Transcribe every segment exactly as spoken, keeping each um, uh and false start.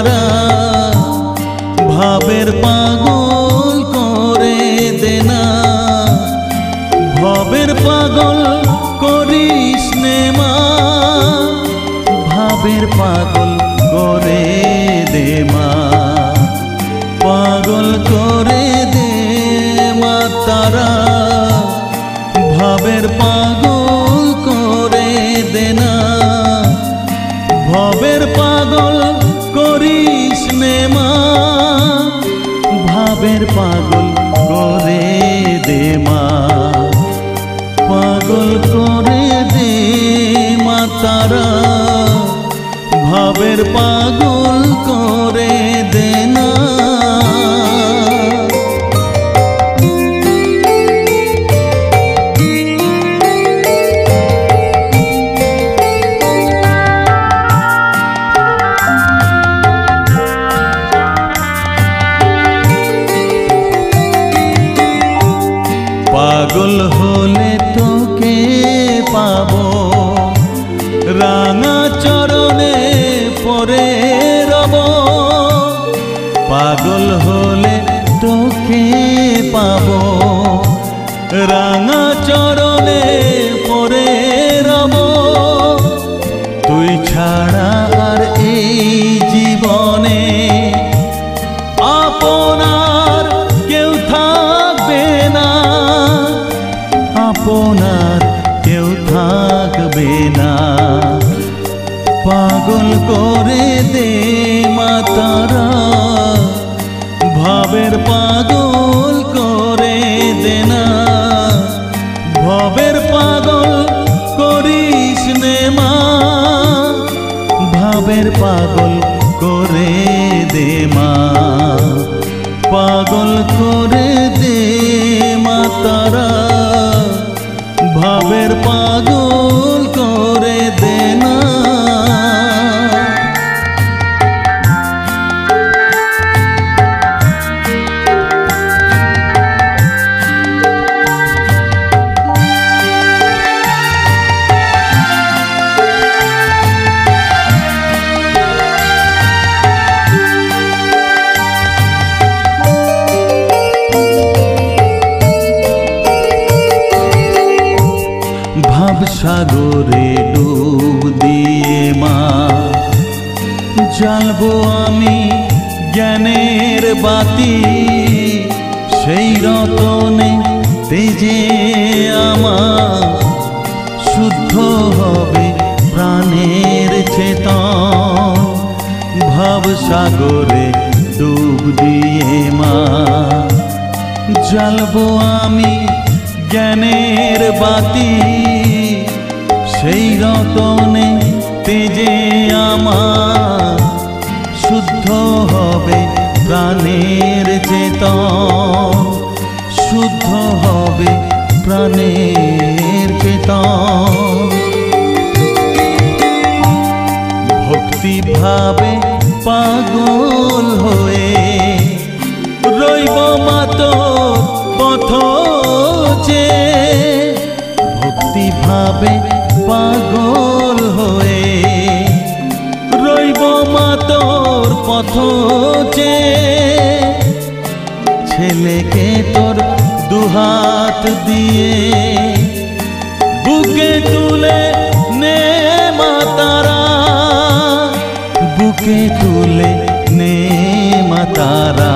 তারা ভাবের পাগল করে দে না, ভাবের পাগল করিস নে মা, ভাবের পাগল করে দে মা, পাগল করে দে মা তারা ভাবের পাগল করে দে না, ভাবের পাগল করিস নে মা, ভাবের পাগল করে দে মা, পাগল করে দে মা তারা ভাবের পাগল করে দে না। পাগল হলে তোকে পাবো রাঙা চরণে পরে রব, পাগল হলে তোকে পাবো রাঙা চরণে পরে রব, তুই ছাড়া আর এই জীবনে আপনার কেউ থাকবে না, আপনার কেউ থাকবে না, পাগল করে দে মা তারা ভাবের পাগল করে দে না, ভাবের পাগল করিস নে মা, ভাবের পাগল করে দে মা, পাগল করে দে মা তারা ভাবের পাগল করে দে না। সাগরে ডুব দিয়ে মা জ্বালবো আমি জ্ঞানের বাতি, সেই রতনে তেজে আমার শুদ্ধ হবে প্রাণের চেতন, ভাব সাগরে ডুব দিয়ে মা জ্বালবো আমি জ্ঞানের বাতি, সেই রতনে তেজে আমার শুদ্ধ হবে প্রাণের চেতন, শুদ্ধ হবে প্রাণের চেতন, ভক্তি ভাবে পাগল হয়ে রইব মা তোর পথ চেয়ে, ভক্তি ভাবে পাগল হয়ে রইব মা তোর পথ চেয়ে, ছেলেকে তোর দুহাত দিয়ে বুকে তুলে নে মা তারা, বুকে তুলে নে মা তারা,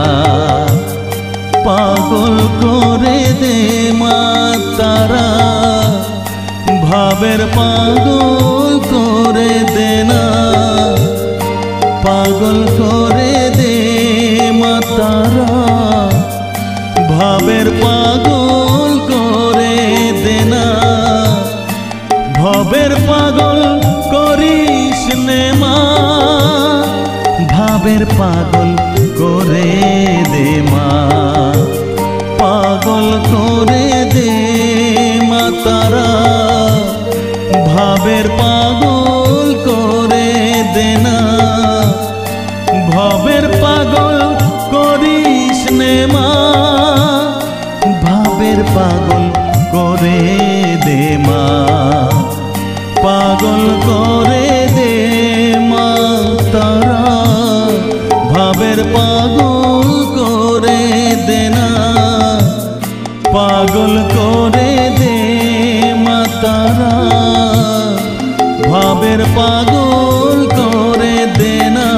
পাগল করে দে মা তারা ভাবের পাগল করে দে না, পাগল করে দে মা তারা ভাবের পাগল করে দে না, ভাবের পাগল করিস নে মা, ভাবের পাগল করে দে মা, পাগল করে দে মা তারা ভাবের পাগল করে দে না, ভাবের পাগল করিস নে মা, ভাবের পাগল করে দে মা, পাগল করে দে মা তারা। पागल करे देना, पागल करे दे मा तारा, भावेर पागल करे देना।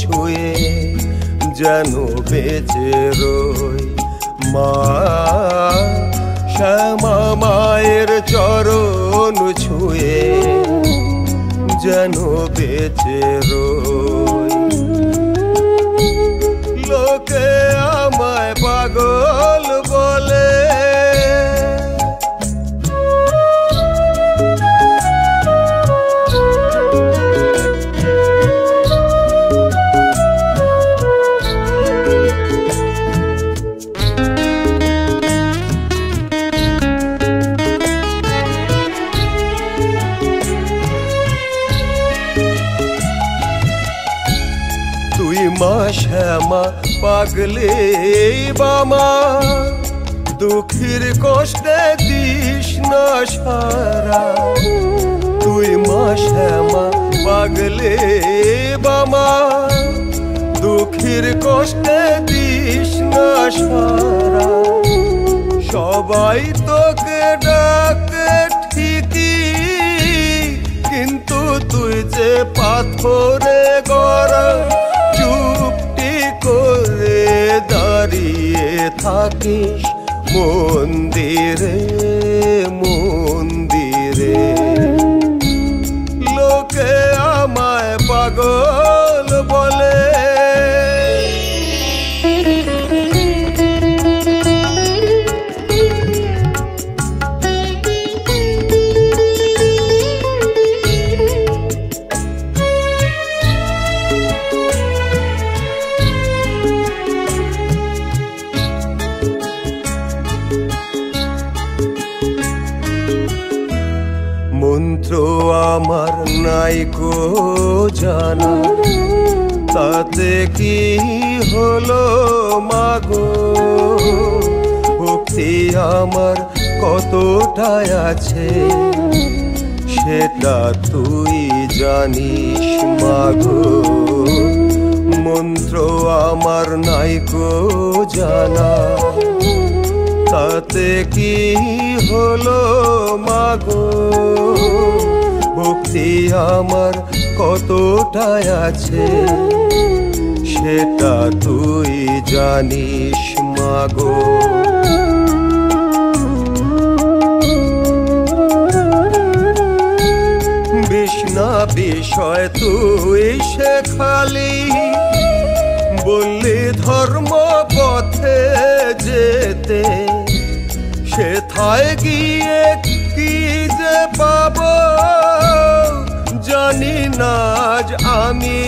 ছুঁয়ে যেন বেঁচে রই। মা শ্যামা মায়ের চরণ ছুঁয়ে যেন বেঁচে রই। লোকে আমায় পাগল বলে, শ্যামা পাগলে বামা দুঃখের কষ্টে দিস না সারা। তুই মা শ্যামা পাগলে বামা দুঃখের কষ্টে দিস না সারা। সবাই তোকে ডাকে ঠিকই, কিন্তু তুই যে পাথরে গড়া। চুপটি করে দাঁড়িয়ে থাকিস মন্দিরে মন্দিরে। লোকে আমায় পাগল বলে, মন্ত্র আমার নাইকো জানা তাতে কি হলো মাগো। ভক্তি আমার কতটাই আছে সেটা তুই জানিস মাগো। মন্ত্র আমার নাইকো জানা তাতে কি হলো মাগো। ভক্তি আমার কতটাই আছে সেটা তুই জানিস মাগো। বিষ্ণা বিষয় তুই শেখালি, বললি ধর্ম পথে যেতে। সেথায় গিয়ে কি যে পাবো জানি না আজ আমি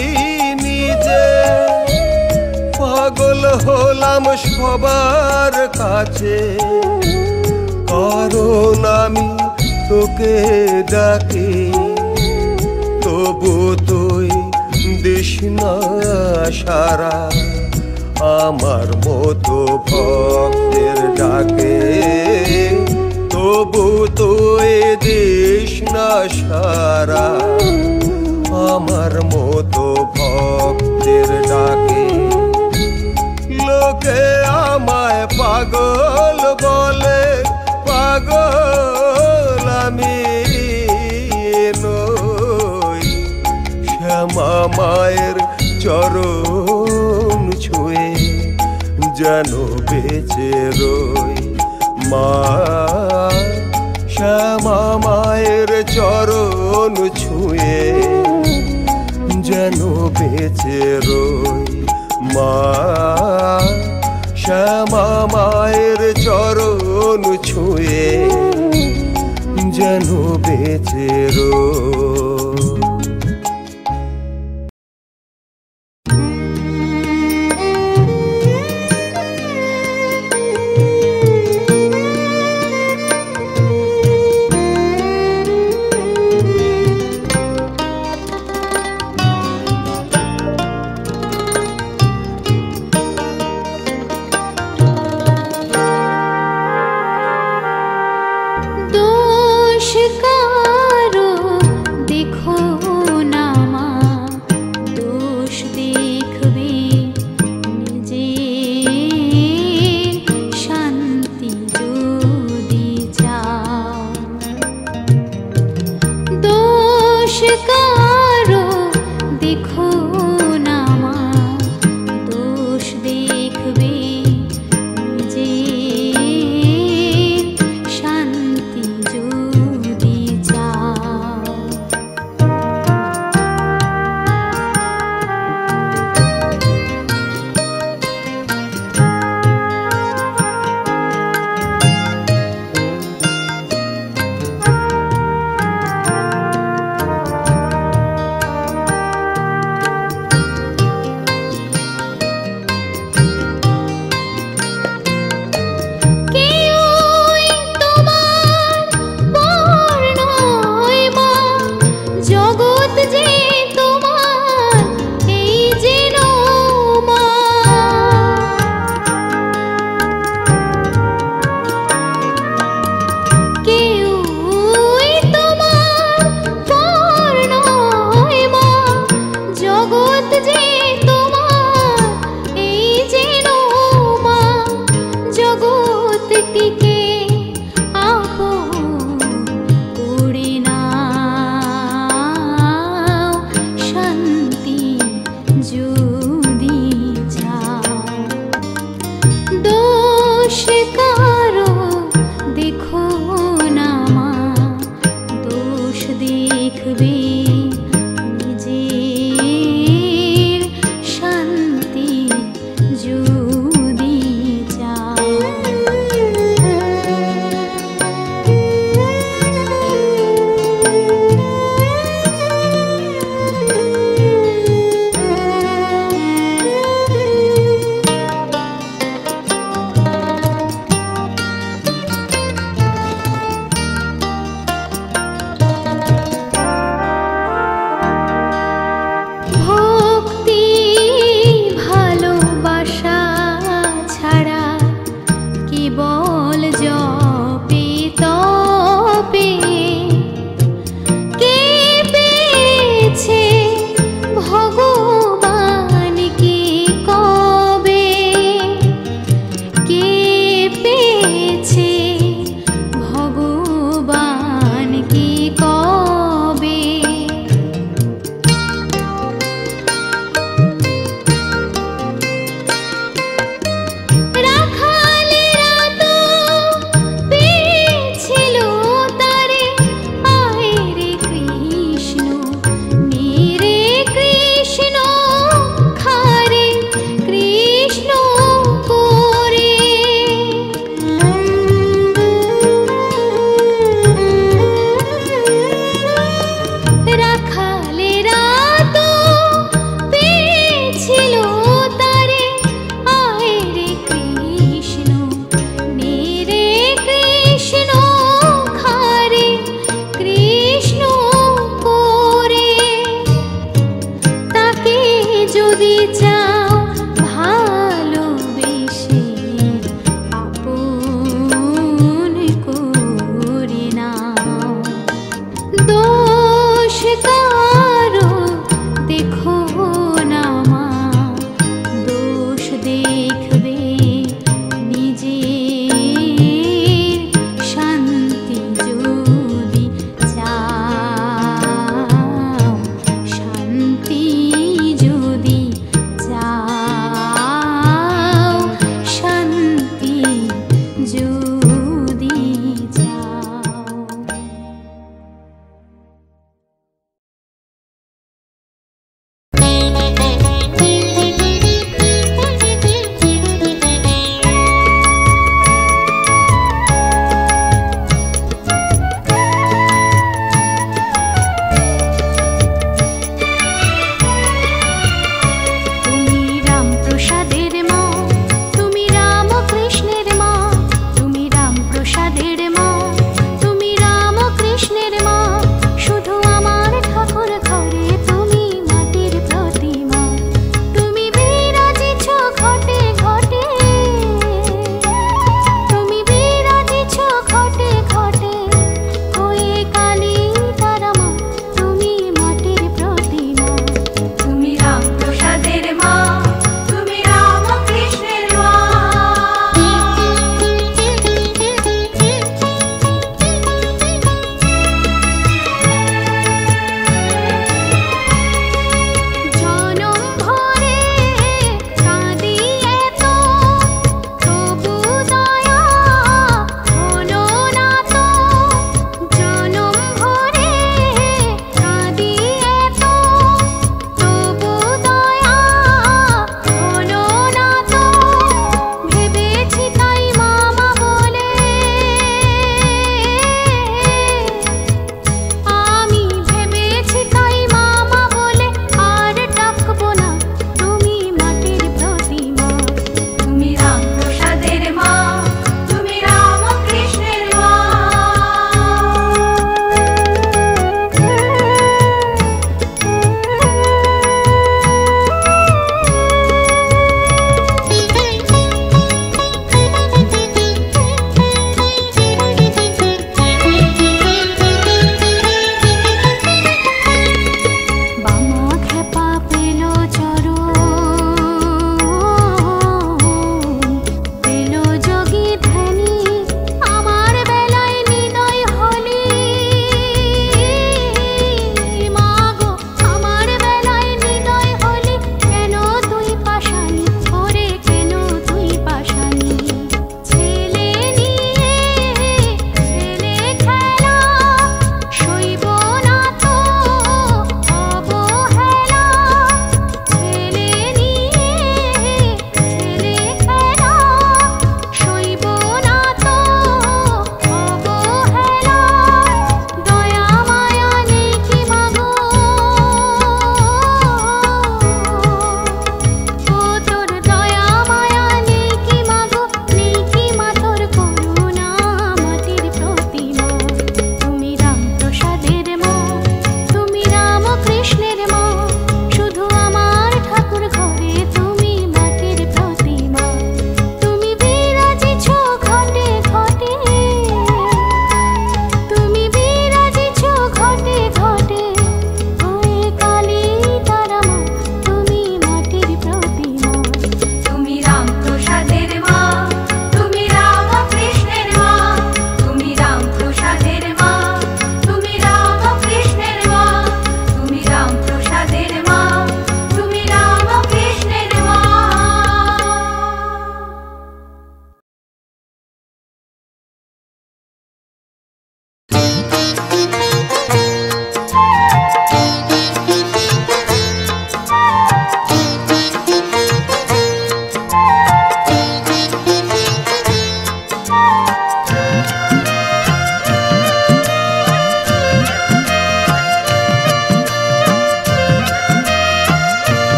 নিজে। পাগল হলাম সবার কাছে, কারণ আমি তোকে ডাকি। তবু তুই দিস না সারা আমার মতো ভক্তের ডাকে। তবু তুই দিস না সারা আমার মতো ভক্তের ডাকে। লোকে আমায় পাগল বলে, পাগল আমি নই। শ্যামা মায়ের চরণ ছুঁয়ে যেন বেঁচে রই। মা শ্যামা মায়ের চরণ ছুঁয়ে যেন বেঁচে রই। মা শ্যামা মায়ের চরণ ছুঁয়ে যেন বেঁচে রই। देखो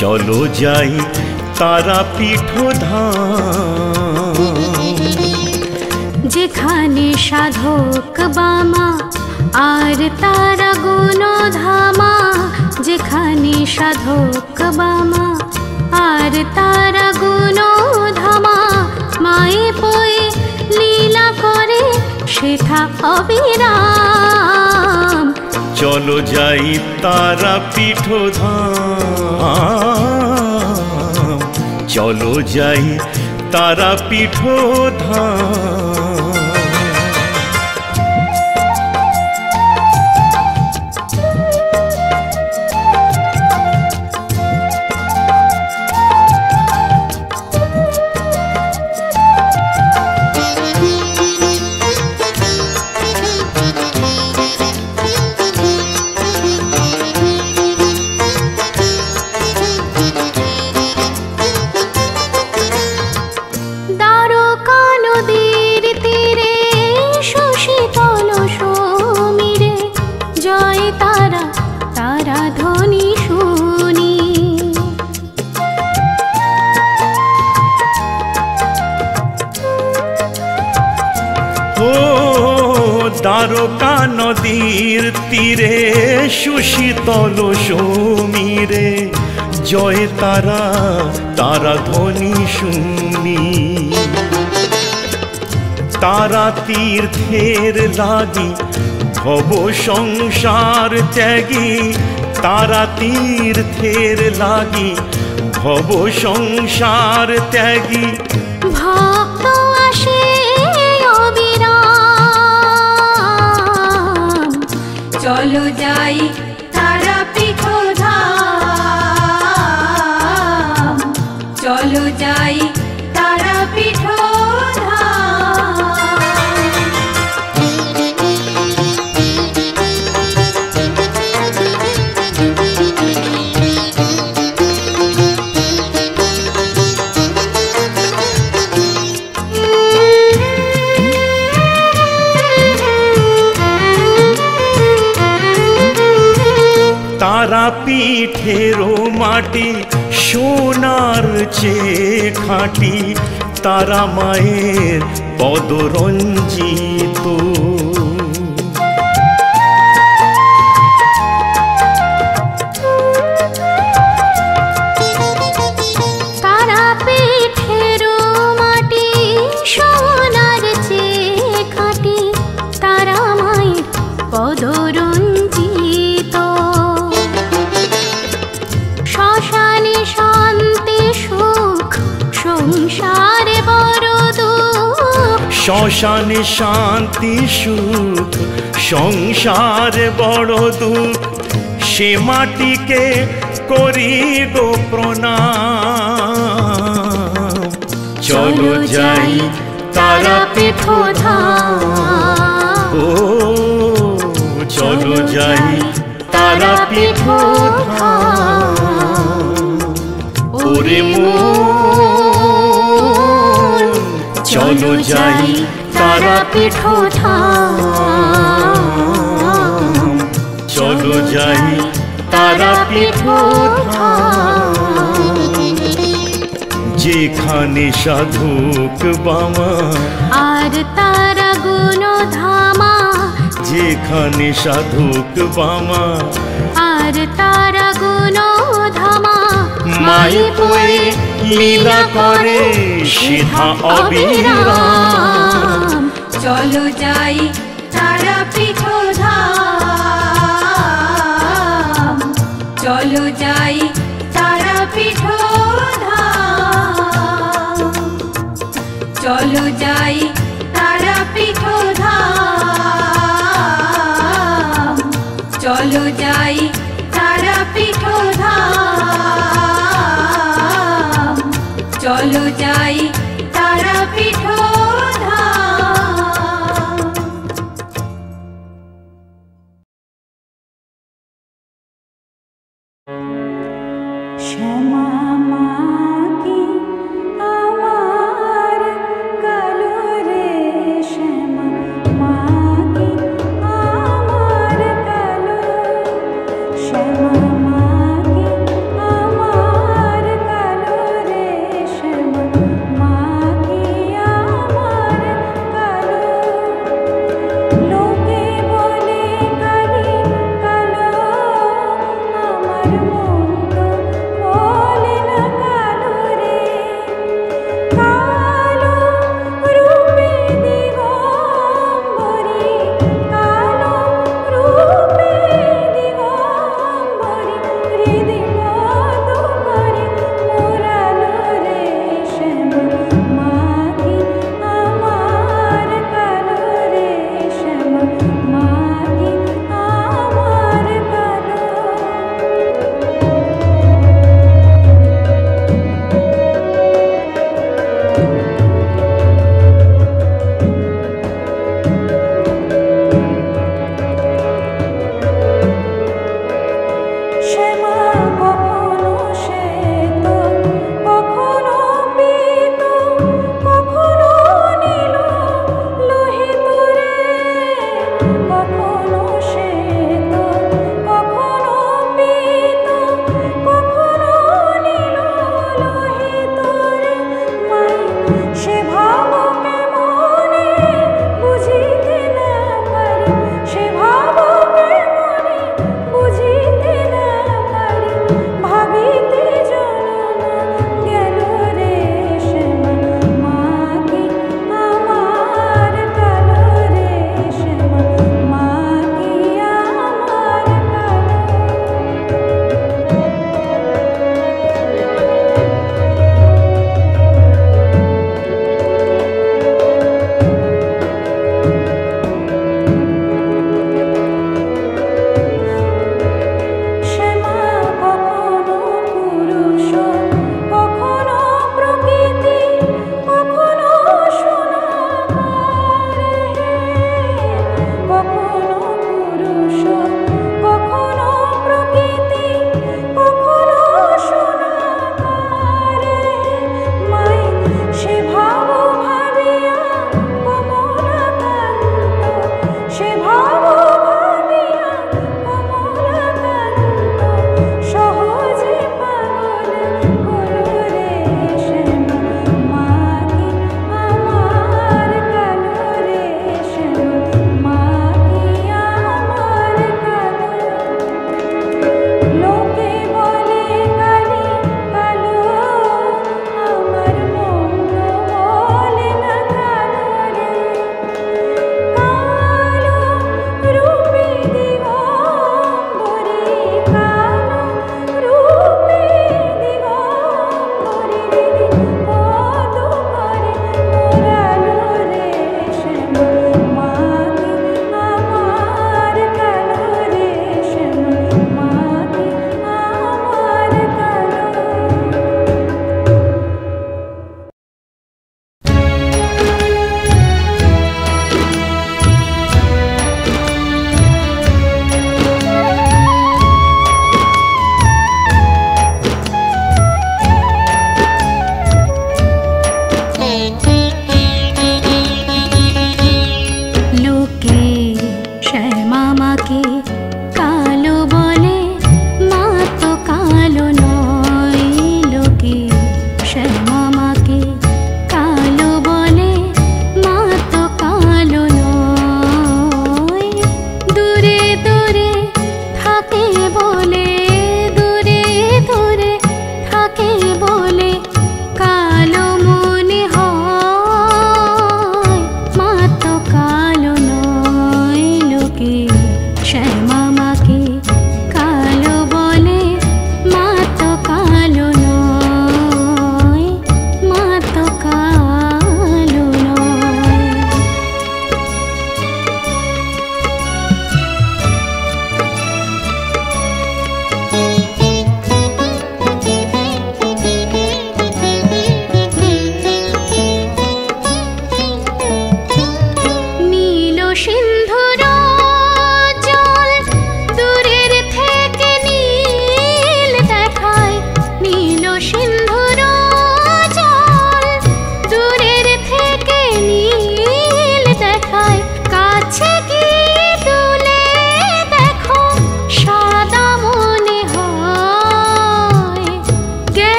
चलो जाई तारा पीठो धाम जेखाने साधक बामा आर तारा गुनो धामा जेखाने साधक बामा आर तारा गुनो धामा माए पोए लीला करे शेखा अबिराम चलो जाई तारा पीठो धाम चलो जाई तारा पीठो धाम দ্বারকা নদীর তীরে সুশীতল সমীরে জয় তারা তারা ধ্বনি শুনি তারা তীর্থের লাগি ভব সংসার ত্যাগী তারা তীর্থের লাগি ভব সংসার ত্যাগী ভক্ত আসে चलो जाई तारा पीठो धाम चलो जाई तारा पीठो तारा पीठेरो माटी सोनार चे खाटी तारा मायेर पदरंजित तारा पीठेरो माटी सोनार चे खाटी तारा मायेर पदरंजित शौशाने शांति सुख संसार बड़ दुख से माटी के करी गो प्रणाम चलो जाई तारा पीठो धाम ओ चलो जाई तारा पीठो धाम ओरे मो चलो जाई तारा पीठो धाम चलो जाई तारा पीठो धाम जेखाने साधक बामा आर तारा गुनो धामा जेखाने साधक बामा आर तारा गुनो धामा माई पोए लीला करे शिखा अबिराम चलो जाई तारा पीठो धाम चलो जाई तारा पीठो धाम चलो जाई तारा पीठो धाम चलो जाई तारा पीठो धाम चलो जाई तारा पीठो धाम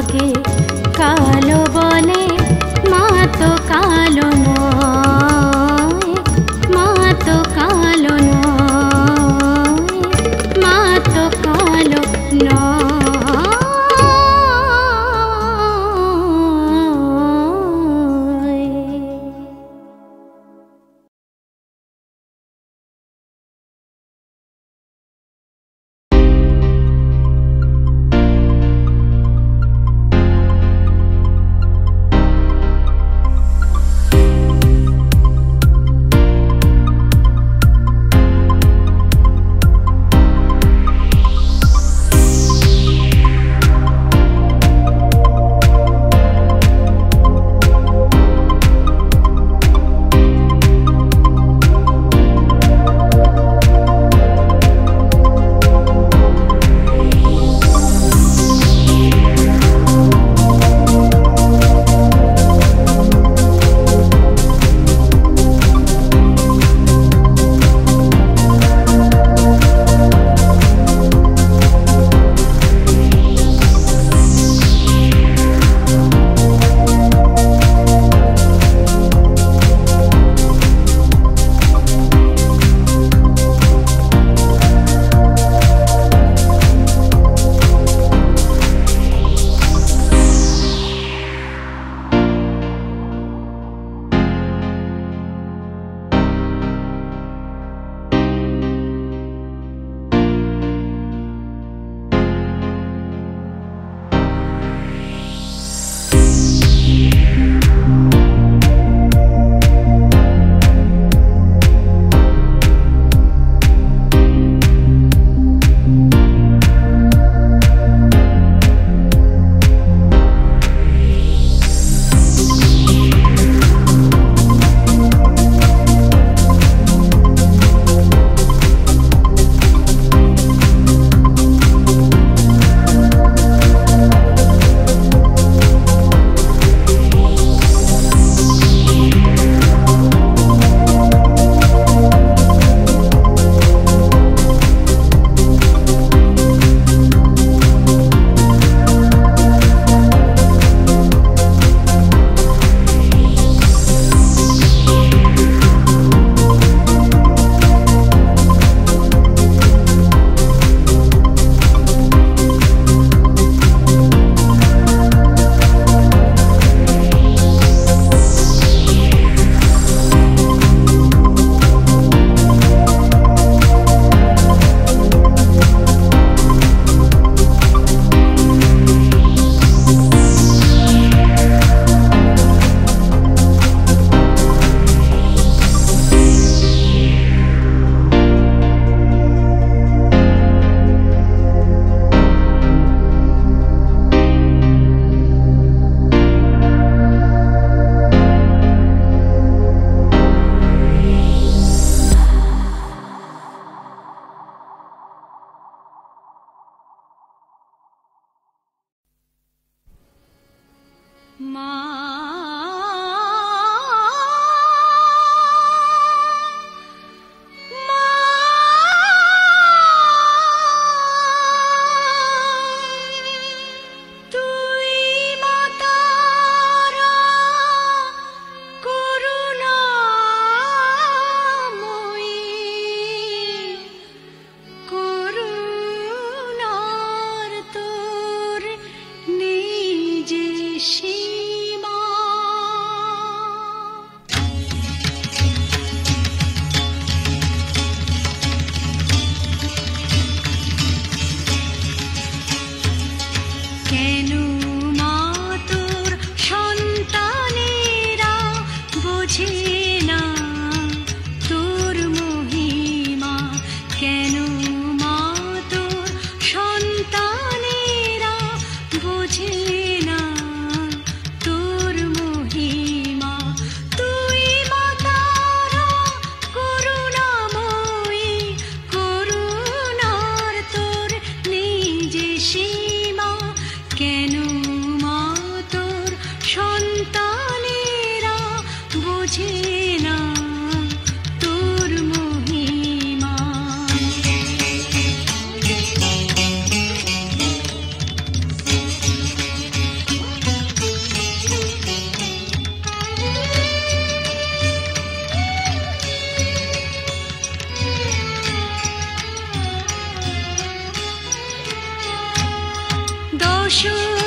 आगे कालो बोले माँ तो कालो नोय माँ तो कालो नोय माँ तो कालो नोय। खुशू।